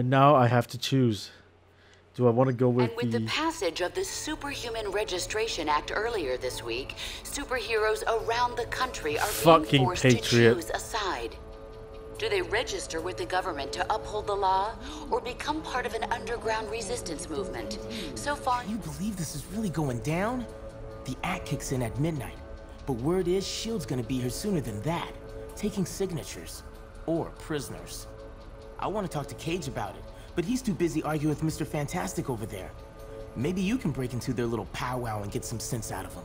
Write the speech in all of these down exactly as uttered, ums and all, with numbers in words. And now I have to choose. Do I want to go with, and with the... the passage of the Superhuman Registration Act earlier this week, superheroes around the country are being forced to choose a side. Do they register with the government to uphold the law, or become part of an underground resistance movement? So far... Can you believe this is really going down? The act kicks in at midnight, but word is S H I E L D's gonna be here sooner than that, taking signatures, or prisoners. I want to talk to Cage about it, but he's too busy arguing with Mister Fantastic over there. Maybe you can break into their little powwow and get some sense out of them.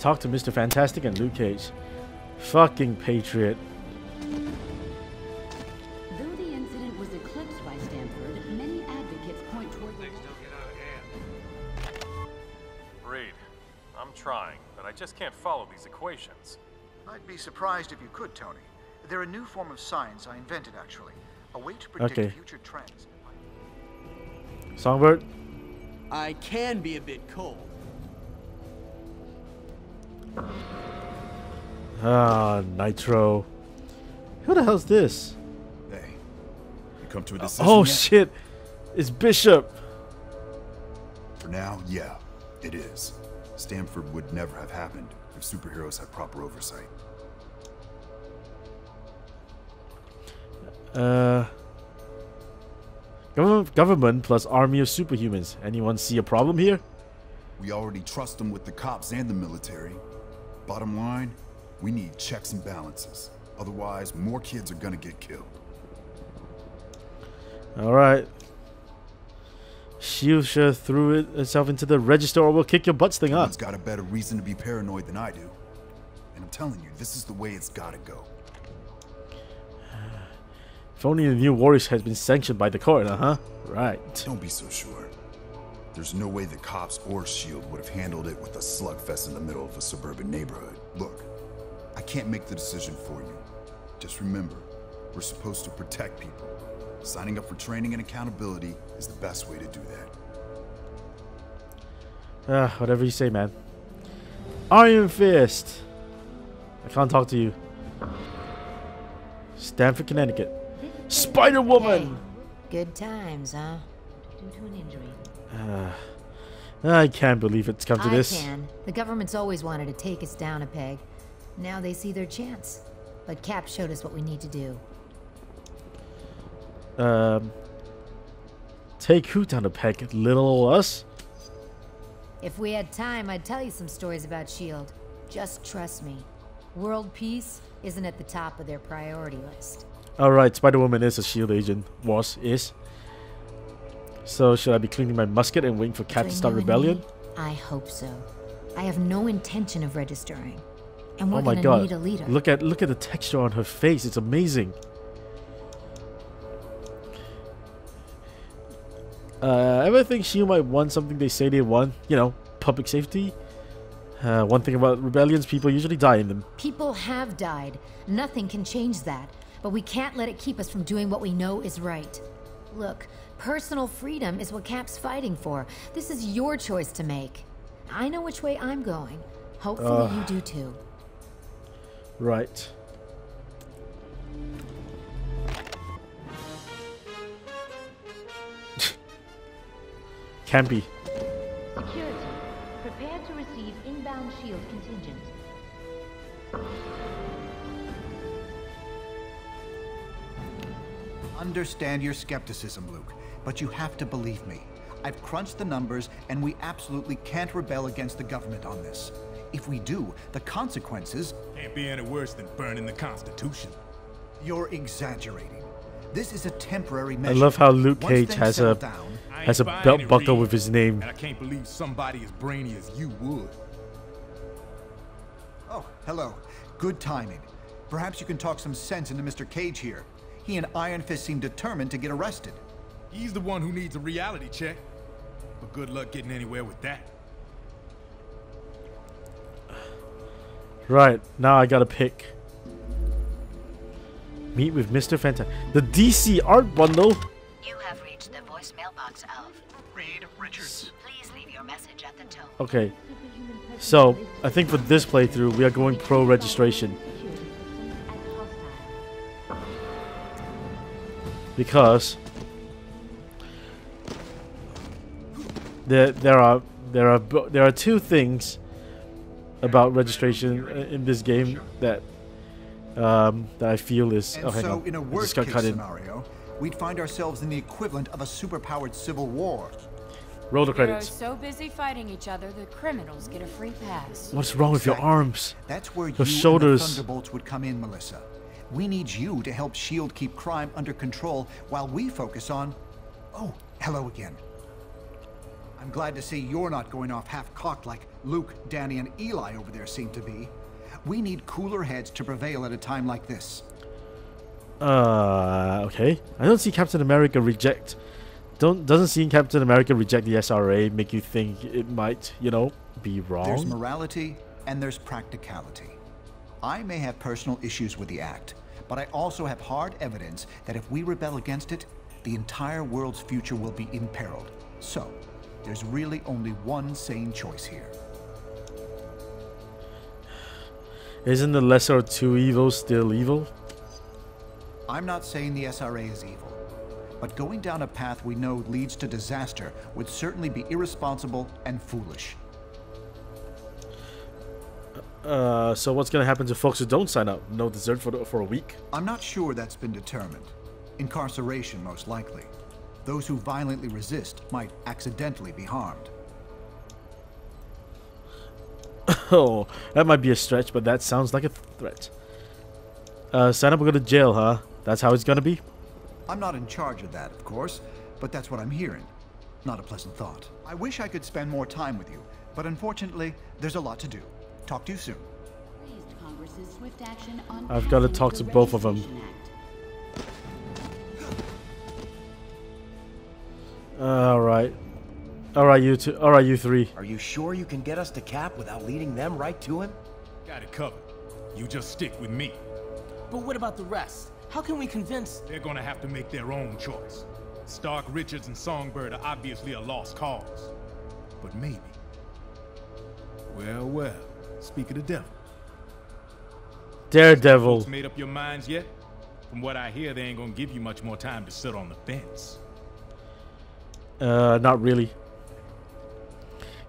Talk to Mister Fantastic and Luke Cage. Fucking Patriot. Though the incident was eclipsed by Stanford, many advocates point toward... Things don't get out of hand. Reed, I'm trying, but I just can't follow these equations. I'd be surprised if you could, Tony. They're a new form of science I invented, actually. A way to predict okay. future trends. Songbird? I can be a bit cold. Ah, Nitro. Who the hell's this? Hey, you come to a decision. Oh, oh shit! It's Bishop. For now, yeah, it is. Stanford would never have happened if superheroes had proper oversight. Uh, government, government plus army of superhumans. Anyone see a problem here? We already trust them with the cops and the military. Bottom line, we need checks and balances. Otherwise, more kids are gonna get killed. Alright. Shield sure threw it itself into the register or we'll kick your butts thing up. It's got a better reason to be paranoid than I do. And I'm telling you, this is the way it's gotta go. If only the new Warriors had been sanctioned by the court, uh-huh. Right. Don't be so sure. There's no way the cops or S H I E L D would have handled it with a slugfest in the middle of a suburban neighborhood. Look, I can't make the decision for you. Just remember, we're supposed to protect people. Signing up for training and accountability is the best way to do that. Ah, uh, whatever you say, man. Iron Fist! I can't talk to you. Stanford, Connecticut. Spider-Woman! Hey, good times, huh? Due to an injury. Uh, I can't believe it's come to I this. Can. The government's always wanted to take us down a peg. Now they see their chance. But Cap showed us what we need to do. Um, take who down a peg? Little ol' us? If we had time, I'd tell you some stories about S H I E L D. Just trust me. World peace isn't at the top of their priority list. Alright, Spider-Woman is a S H I E L D agent. Was, is. So should I be cleaning my musket and waiting for Cap to start rebellion? Me? I hope so. I have no intention of registering, and we're oh my gonna God. need a leader. Look at look at the texture on her face. It's amazing. Uh, ever think she might want something they say they want? You know, public safety. Uh, one thing about rebellions, people usually die in them. People have died. Nothing can change that. But we can't let it keep us from doing what we know is right. Look. Personal freedom is what Cap's fighting for. This is your choice to make. I know which way I'm going. Hopefully uh, you do too. Right. Campy. Security. Prepare to receive inbound S H I E L D contingent. Understand your skepticism, Luke. But you have to believe me. I've crunched the numbers, and we absolutely can't rebel against the government on this. If we do, the consequences... Can't be any worse than burning the Constitution. You're exaggerating. This is a temporary measure. I love how Luke Cage has a down, has a belt buckle with his name. And I can't believe somebody as brainy as you would. Oh, hello. Good timing. Perhaps you can talk some sense into Mister Cage here. He and Iron Fist seem determined to get arrested. He's the one who needs a reality check. But good luck getting anywhere with that. Right, now I gotta pick. Meet with Mister Fantastic. The D C art bundle. You have reached the voicemail box of Reed Richards. Please leave your message at the tone. Okay. So I think for this playthrough we are going pro registration. because there there are there are there are two things about registration in this game that um, that I feel is. And oh, hang so on. In a worst case scenario, in. we'd find ourselves in the equivalent of a superpowered civil war. Roll the credits. Heroes so busy fighting each other, the criminals get a free pass. What's wrong with exactly. your arms? That's where your you shoulders. And the Thunderbolts would come in, Melissa. We need you to help S H I E L D keep crime under control while we focus on. Oh, hello again. I'm glad to see you're not going off half-cocked like Luke, Danny, and Eli over there seem to be. We need cooler heads to prevail at a time like this. Uh, okay. I don't see Captain America reject. Don't doesn't seeing Captain America reject the S R A make you think it might, you know, be wrong? There's morality and there's practicality. I may have personal issues with the act, but I also have hard evidence that if we rebel against it, the entire world's future will be imperiled. So, there's really only one sane choice here. Isn't the lesser of two evils still evil? I'm not saying the S R A is evil. But going down a path we know leads to disaster would certainly be irresponsible and foolish. Uh, so what's going to happen to folks who don't sign up? No dessert for, the, for a week? I'm not sure that's been determined. Incarceration, most likely. Those who violently resist might accidentally be harmed. Oh, that might be a stretch, but that sounds like a threat. Uh, sign up or go to jail, huh? That's how it's going to be? I'm not in charge of that, of course, but that's what I'm hearing. Not a pleasant thought. I wish I could spend more time with you, but unfortunately, there's a lot to do. Talk to you soon. I've got to talk to both of them. All right. All right, you two. All right, you three. Are you sure you can get us to Cap without leading them right to him? Got it covered. You just stick with me. But what about the rest? How can we convince? They're gonna have to make their own choice. Stark, Richards, and Songbird are obviously a lost cause. But maybe. Well, well. Speak of the devil. Daredevil. Folks made up your minds yet? From what I hear, they ain't gonna give you much more time to sit on the fence. Uh, not really.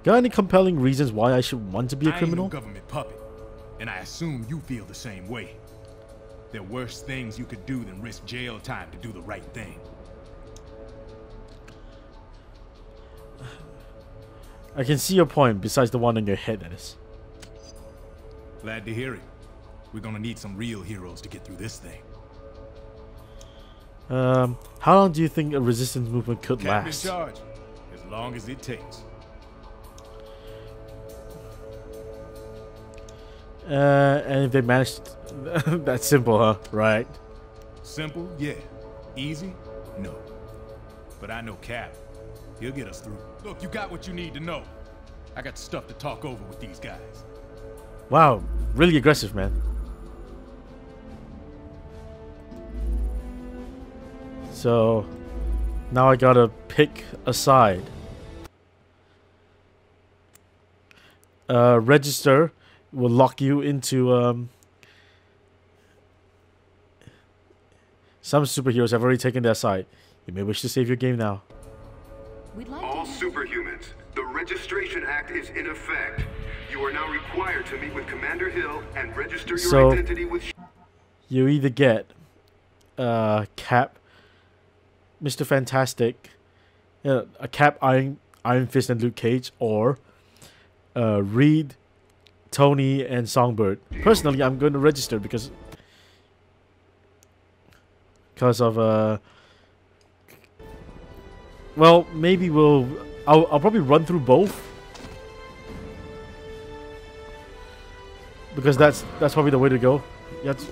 Got any compelling reasons why I should want to be a criminal? I ain't no government puppet, and I assume you feel the same way. There are worse things you could do than risk jail time to do the right thing. I can see your point, besides the one in your head, Dennis. Glad to hear it. We're gonna need some real heroes to get through this thing. Um, how long do you think a resistance movement could Captain last? Charge, as long as it takes. Uh, and if they managed to, that's simple, huh? Right. Simple, yeah. Easy, no. But I know Cap. He'll get us through. Look, you got what you need to know. I got stuff to talk over with these guys. Wow, really aggressive, man. So now I gotta pick a side. Uh, register will lock you into um, some superheroes have already taken their side. You may wish to save your game now. We'd like all to superhumans, the Registration Act is in effect. You are now required to meet with Commander Hill and register your so identity with. You either get uh, Cap, Mister Fantastic, uh, a Cap, Iron, Iron Fist, and Luke Cage, or uh, Reed, Tony, and Songbird. Personally, I'm going to register because because of uh. Well, maybe we'll. I'll, I'll probably run through both because that's that's probably the way to go. You have to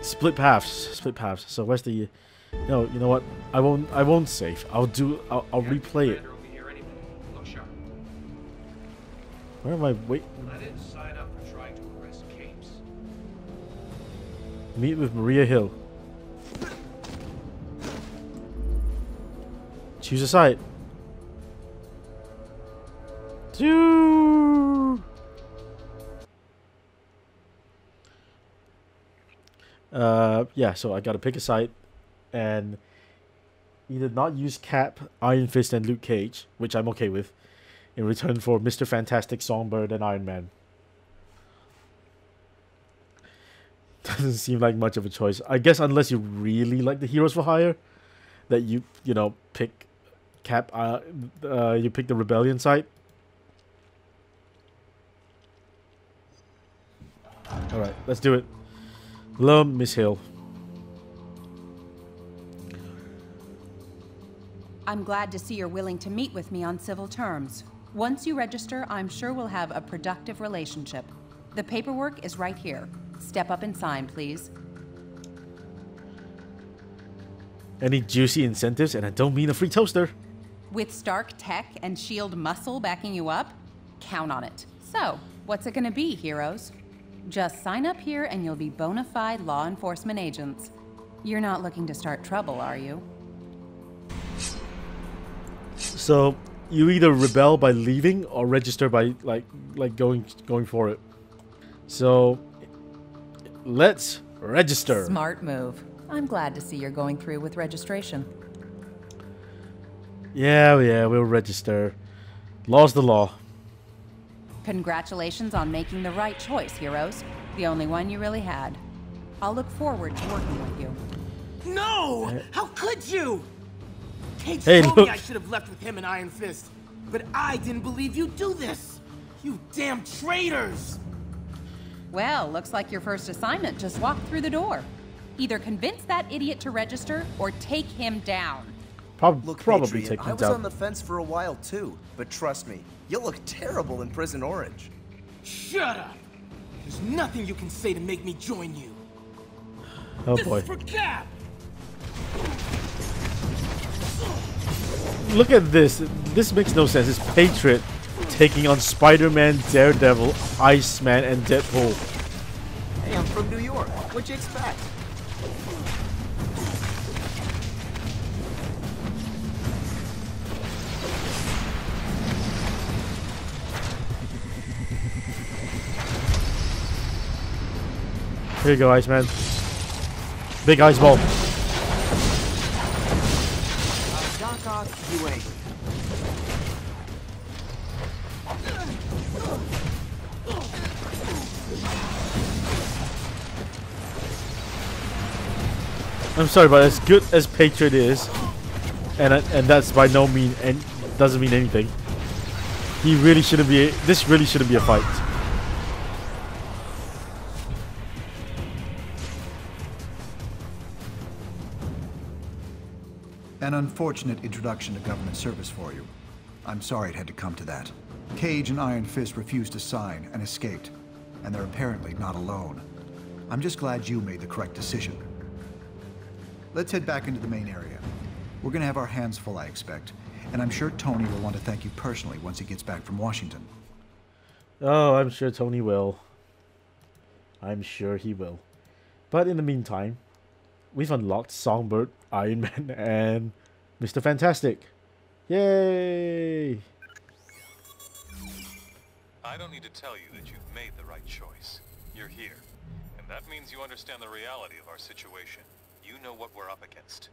split paths, split paths. So where's the? No, you know what? I won't. I won't save. I'll do. I'll, I'll replay it. Where am I? Wait. I didn't sign up for trying to arrest Capes. Meet with Maria Hill. Choose a side. Dude. Uh, yeah, so I got to pick a side, and either not use Cap, Iron Fist, and Luke Cage, which I'm okay with, in return for Mister Fantastic, Songbird, and Iron Man. Doesn't seem like much of a choice. I guess unless you really like the Heroes for Hire, that you, you know, pick Cap, uh, uh, you pick the Rebellion side. Alright, let's do it. Love Miss Hill. I'm glad to see you're willing to meet with me on civil terms. Once you register, I'm sure we'll have a productive relationship. The paperwork is right here. Step up and sign, please. Any juicy incentives, and I don't mean a free toaster. With Stark tech and S H I E L D muscle backing you up, count on it. So, what's it gonna be, heroes? Just sign up here and you'll be bona fide law enforcement agents. You're not looking to start trouble, are you? So, you either rebel by leaving or register by like like going going for it. So, let's register. Smart move. I'm glad to see you're going through with registration. Yeah, yeah, we'll register. Law's the law. Congratulations on making the right choice, heroes. The only one you really had. I'll look forward to working with you. No! How could you? Cage hey, told look. me I should have left with him and Iron Fist. But I didn't believe you'd do this. You damn traitors! Well, looks like your first assignment just walked through the door. Either convince that idiot to register or take him down. Prob look, probably Patriot, take him I was down. on the fence for a while too, but trust me, you'll look terrible in Prison Orange. Shut up! There's nothing you can say to make me join you. Oh this boy. Is for Cap. Look at this. This makes no sense. It's Patriot taking on Spider-Man, Daredevil, Iceman, and Deadpool. Hey, I'm from New York. What'd you expect? Here you go, Iceman. Big ice ball. I'm sorry, but as good as Patriot is, and and that's by no mean and doesn't mean anything. He really shouldn't be. This really shouldn't be a fight. An unfortunate introduction to government service for you. I'm sorry it had to come to that. Cage and Iron Fist refused to sign and escaped, and they're apparently not alone. I'm just glad you made the correct decision. Let's head back into the main area. We're gonna have our hands full, I expect, and I'm sure Tony will want to thank you personally once he gets back from Washington. Oh, I'm sure Tony will. I'm sure he will. But in the meantime, we've unlocked Songbird, Iron Man, and Mister Fantastic. Yay! I don't need to tell you that you've made the right choice. You're here, and that means you understand the reality of our situation. You know what we're up against,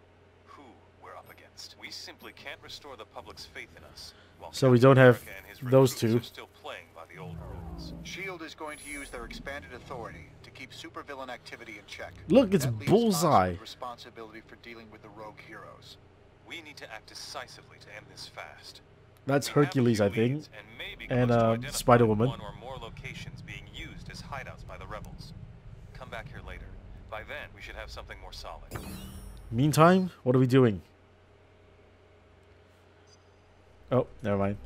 who we're up against. We simply can't restore the public's faith in us. While so Captain we don't have those two. Are still playing by the old rules. S H I E L D is going to use their expanded authority to keep supervillain activity in check. Look, it's that Bullseye. Responsibility for dealing with the rogue heroes. We need to act decisively to end this fast. That's Hercules, I think, and, and uh, Spider-Woman. One or more locations being used as hideouts by the rebels. Come back here later. By then, we should have something more solid. Meantime, what are we doing? Oh, never mind.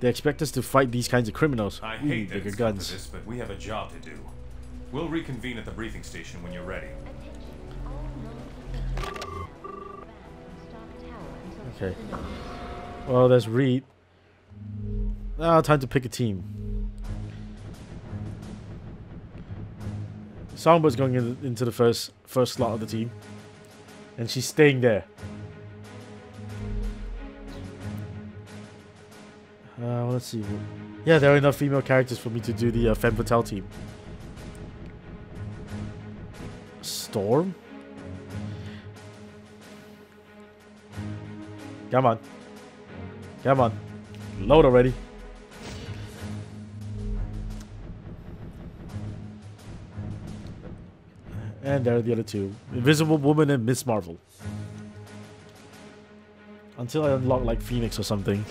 They expect us to fight these kinds of criminals. I Ooh, hate that it's come to this, but we have a job to do. We'll reconvene at the briefing station when you're ready. Okay. Well, there's Reed. Now, time to pick a team. Songbird's going in, into the first first slot of the team, and she's staying there. Uh, well, let's see. Yeah, there are enough female characters for me to do the uh, Femme Fatale team. Storm? Come on. Come on. Load already. And there are the other two. Invisible Woman and Miss Marvel. Until I unlock like Phoenix or something.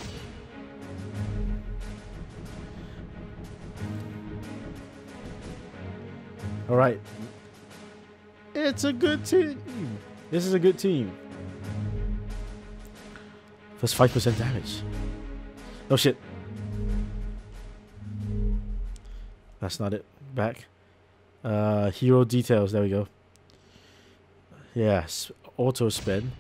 Alright. It's a good team. This is a good team. Plus five percent damage. Oh shit. That's not it. Back. Uh, hero details. There we go. Yeah. Auto spend.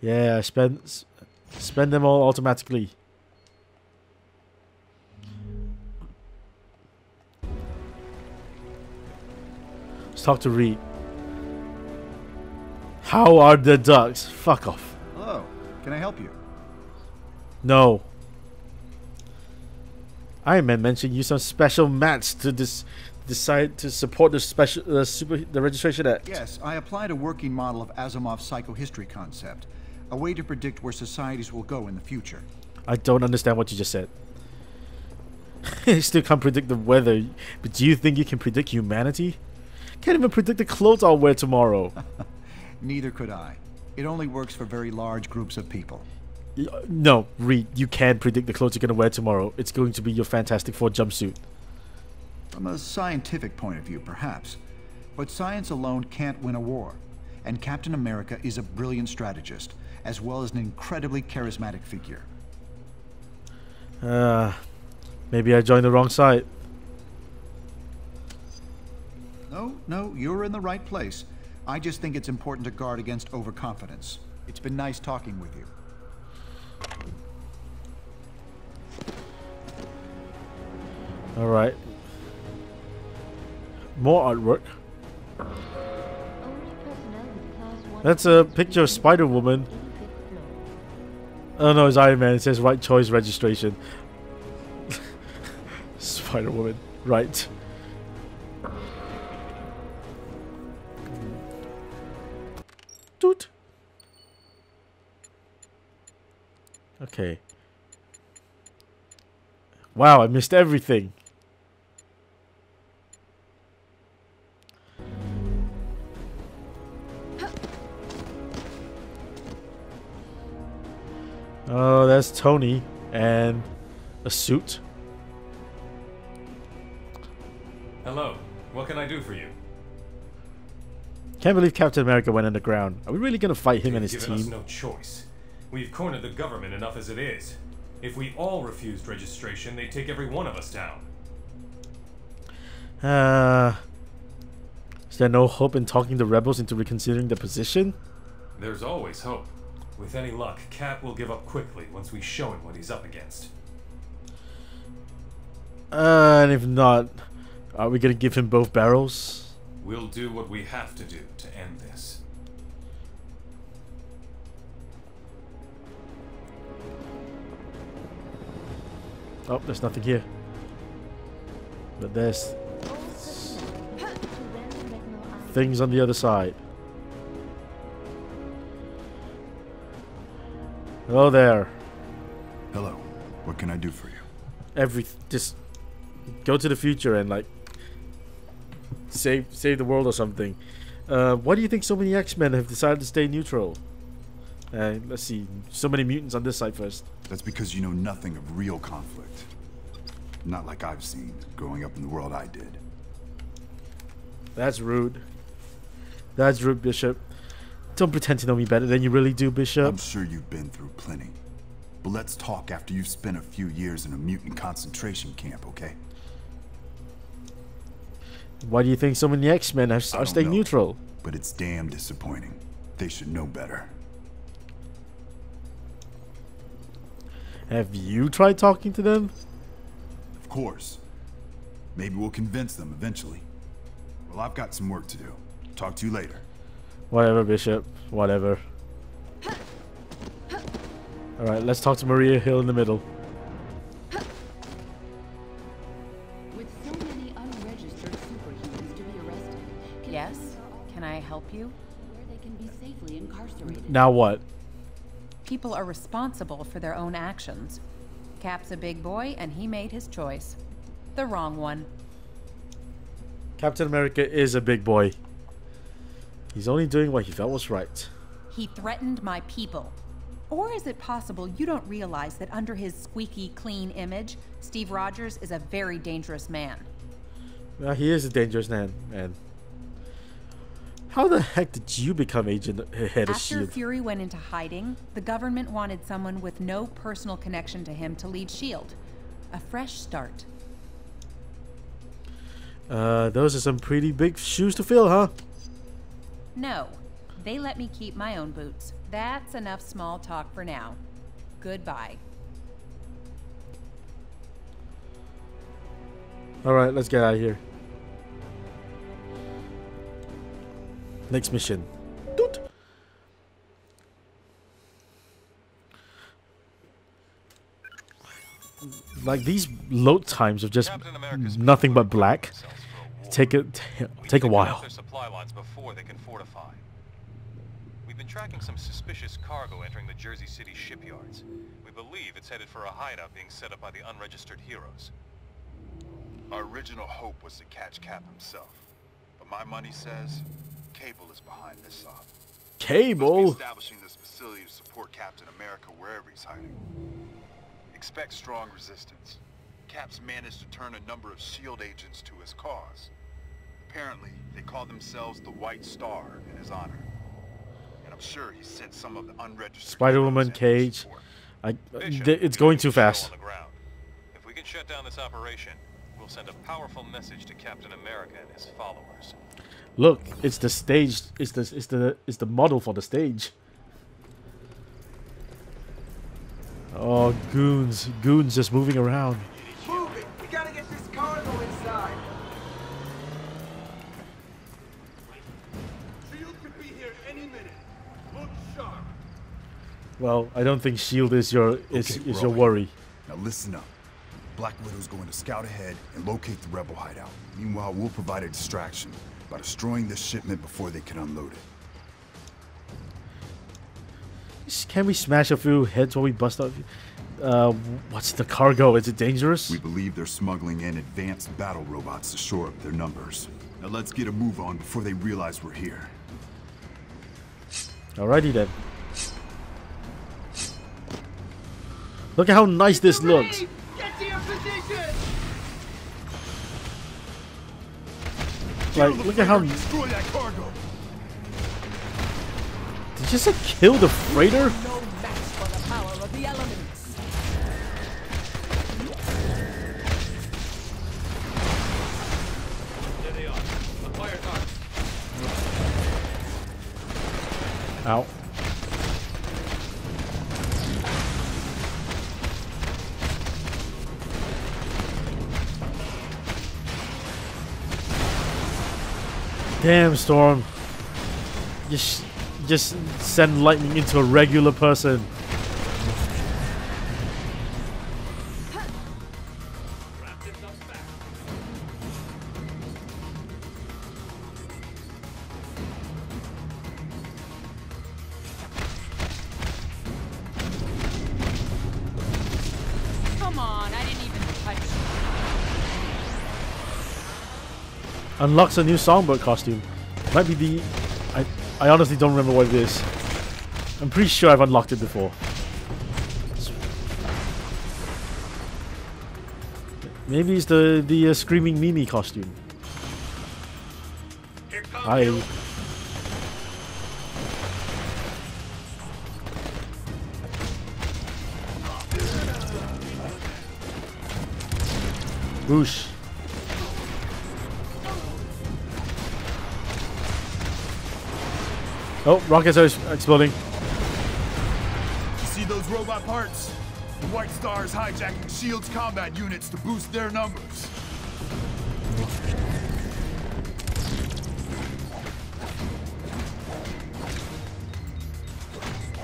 Yeah. Spend. Spend them all automatically. Let's talk to Reed. How are the ducks? Fuck off. Hello. Can I help you? No. Iron Man mentioned use some special mats to dis decide to support the special uh, super the registration act. Yes, I applied a working model of Asimov's psychohistory concept, a way to predict where societies will go in the future. I don't understand what you just said. You still can't predict the weather, but do you think you can predict humanity? Can't even predict the clothes I'll wear tomorrow. Neither could I. It only works for very large groups of people. No, Reed, you can't predict the clothes you're going to wear tomorrow. It's going to be your Fantastic Four jumpsuit. From a scientific point of view, perhaps. But science alone can't win a war. And Captain America is a brilliant strategist, as well as an incredibly charismatic figure. Uh, maybe I joined the wrong side. No, no, you're in the right place. I just think it's important to guard against overconfidence. It's been nice talking with you. All right. More artwork. That's a picture of Spider-Woman. Oh no, it's Iron Man. It says right choice registration. Spider-Woman, right. Toot. Okay. Wow, I missed everything. Oh, that's Tony and a suit. Hello, what can I do for you? Can't believe Captain America went underground. Are we really gonna fight him and his team? Us no choice. We've cornered the government enough as it is. If we all refused registration, they'd take every one of us down. Uh, is there no hope in talking the rebels into reconsidering their position? There's always hope. With any luck, Cap will give up quickly once we show him what he's up against. Uh, and if not, are we gonna give him both barrels? We'll do what we have to do to end this. Oh, there's nothing here. But there's things on the other side. Hello there. Hello. What can I do for you? Every just go to the future and like save save the world or something. Uh, why do you think so many X-Men have decided to stay neutral? Uh, let's see. So many mutants on this side first. That's because you know nothing of real conflict. Not like I've seen growing up in the world I did. That's rude. That's rude, Bishop. Don't pretend to know me better than you really do, Bishop. I'm sure you've been through plenty. But let's talk after you've spent a few years in a mutant concentration camp, okay? Why do you think so many X-Men are, are staying know, neutral? But it's damn disappointing. They should know better. Have you tried talking to them? Of course. Maybe we'll convince them eventually. Well, I've got some work to do. Talk to you later. Whatever, Bishop. Whatever. Alright, let's talk to Maria Hill in the middle. With so many unregistered superhumans to be arrested Can I help you? Where they can be safely incarcerated. Now what? People are responsible for their own actions. Cap's a big boy, and he made his choice. The wrong one. Captain America is a big boy. He's only doing what he felt was right. He threatened my people. Or is it possible you don't realize that under his squeaky clean image, Steve Rogers is a very dangerous man? Well, he is a dangerous man, man. How the heck did you become Agent Head of S H I E L D? After Fury went into hiding, the government wanted someone with no personal connection to him to lead S H I E L D. A fresh start. Uh, those are some pretty big shoes to fill, huh? No. They let me keep my own boots. That's enough small talk for now. Goodbye. Alright, let's get out of here. Next mission. Doot. Like these load times of just nothing but black. Take a take a while. We've been tracking some suspicious cargo entering the Jersey City shipyards. We believe it's headed for a hideout being set up by the unregistered heroes. Our original hope was to catch Cap himself, but my money says Cable is behind this op. Cable? Must be establishing this facility to support Captain America wherever he's hiding. Expect strong resistance. Cap's managed to turn a number of S H I E L D agents to his cause. Apparently, they call themselves the White Star in his honor. And I'm sure he sent some of the unregistered... Spider-Woman, Cage. I, Bishop, it's going too fast. If we can shut down this operation, we'll send a powerful message to Captain America and his followers. Look, it's the stage. It's the, it's the, it's the model for the stage. Oh, goons. Goons just moving around. Move it. We gotta get this cargo inside. S H I E L D could be here any minute. Look sharp. Well, I don't think S H I E L D is your is, okay, is your worry. Now listen up. Black Widow's going to scout ahead and locate the rebel hideout. Meanwhile, we'll provide a distraction by destroying this shipment before they can unload it. Can we smash a few heads while we bust up? Uh, what's the cargo? Is it dangerous? We believe they're smuggling in advanced battle robots to shore up their numbers. Now let's get a move on before they realize we're here. Alrighty then. Look at how nice this looks. Get to your position. Like, look at how. Destroy that cargo. Just to kill the freighter? No match for the power of the elements. There they are. The fire guards. Ow. Damn, Storm. You sh Just send lightning into a regular person. Come on, I didn't even touch you. Unlocks a new Songbird costume. Might be the... I... I honestly don't remember what it is. I'm pretty sure I've unlocked it before. Maybe it's the the uh, Screaming Mimi costume. Hi. You. Whoosh. Oh, rockets are exploding. You see those robot parts? The White Star is hijacking S H I E L D's combat units to boost their numbers.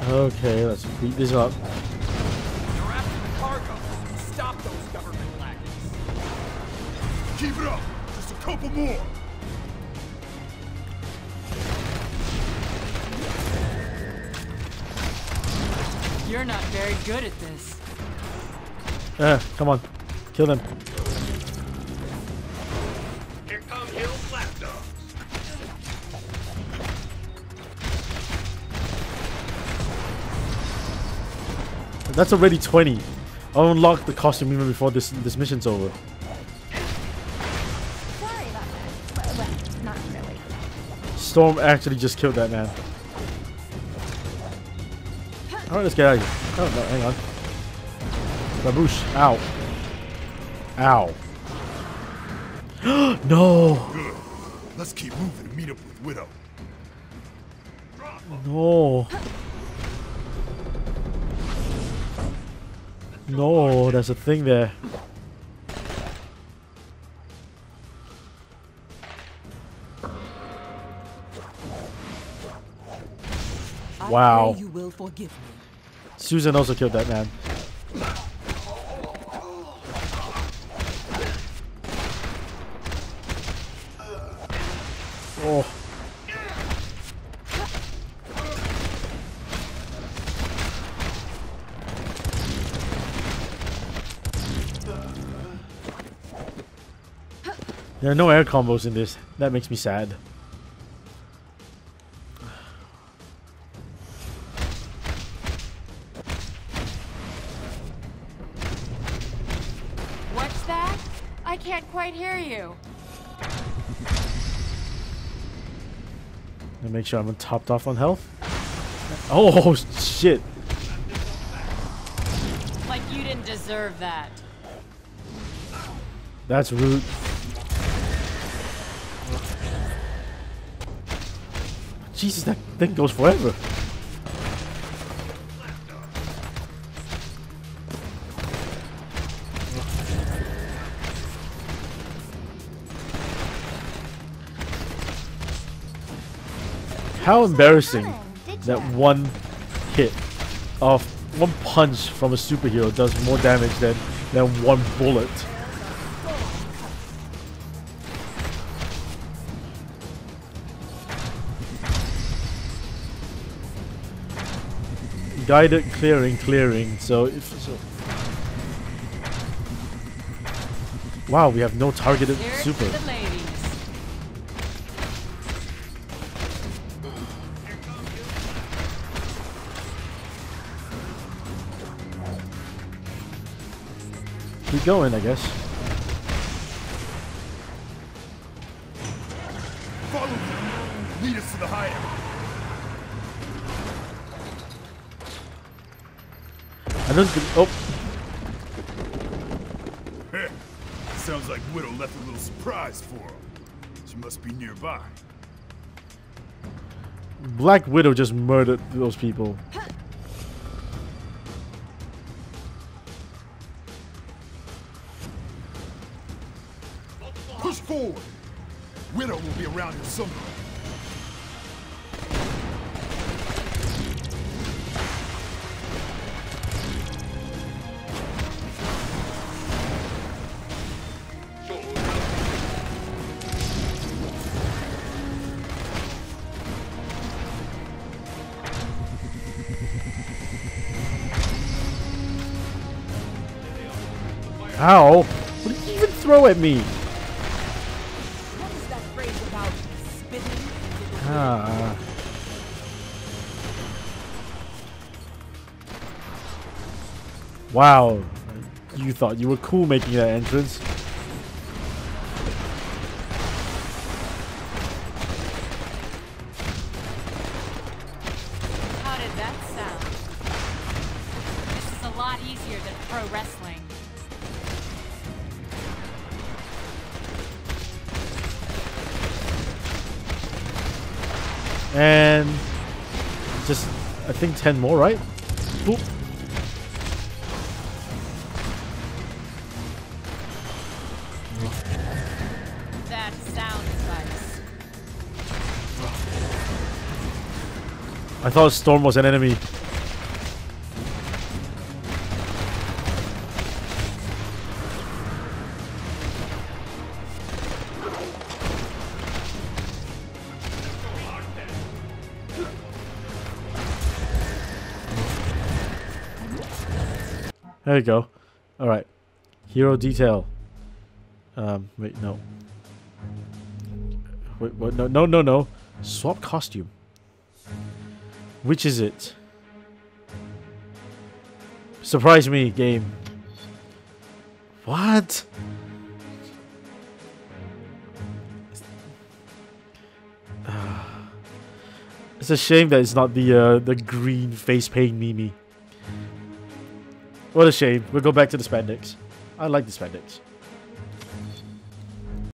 Okay, let's beat this up. You're after the cargo. Stop those government laggards. Keep it up. Just a couple more. You're not very good at this. Uh, come on. Kill them. Here come Hill Black Dogs. That's already twenty. I'll unlock the costume even before this this mission's over. Sorry about that. Well, well, not really. Storm actually just killed that man. Alright, let's get out of here. Oh, no, hang on. Baboosh. Ow. Ow. No! Good. Let's keep moving to meet up with Widow. No. No, there's a thing there. Wow. You will forgive me. Susan also killed that man. Oh. There are no air combos in this. That makes me sad. What's that? I can't quite hear you. And make sure I'm topped off on health. Oh shit! Like you didn't deserve that. That's rude. Jesus, that thing goes forever. How embarrassing that one hit of one punch from a superhero does more damage than, than one bullet. Guided clearing, clearing. So, if, so. Wow, we have no targeted super. Keep going, I guess. Follow them. Lead us to the hideout. I don't. Oh. Sounds like Widow left a little surprise for him. She must be nearby. Black Widow just murdered those people. Forward. Widow will be around here somewhere. Ow! What did you even throw at me? Ah. Wow, you thought you were cool making that entrance. How did that sound? This is a lot easier than pro wrestling. And just, I think ten more, right? Boop. That sounds nice. I thought Storm was an enemy. There you go. All right. Hero detail. Um, wait, no. Wait, what? No, no, no, no. Swap costume. Which is it? Surprise me, game. What? Uh, it's a shame that it's not the uh, the green face paint Mimi. What a shame. We'll go back to the spandex. I like the spandex.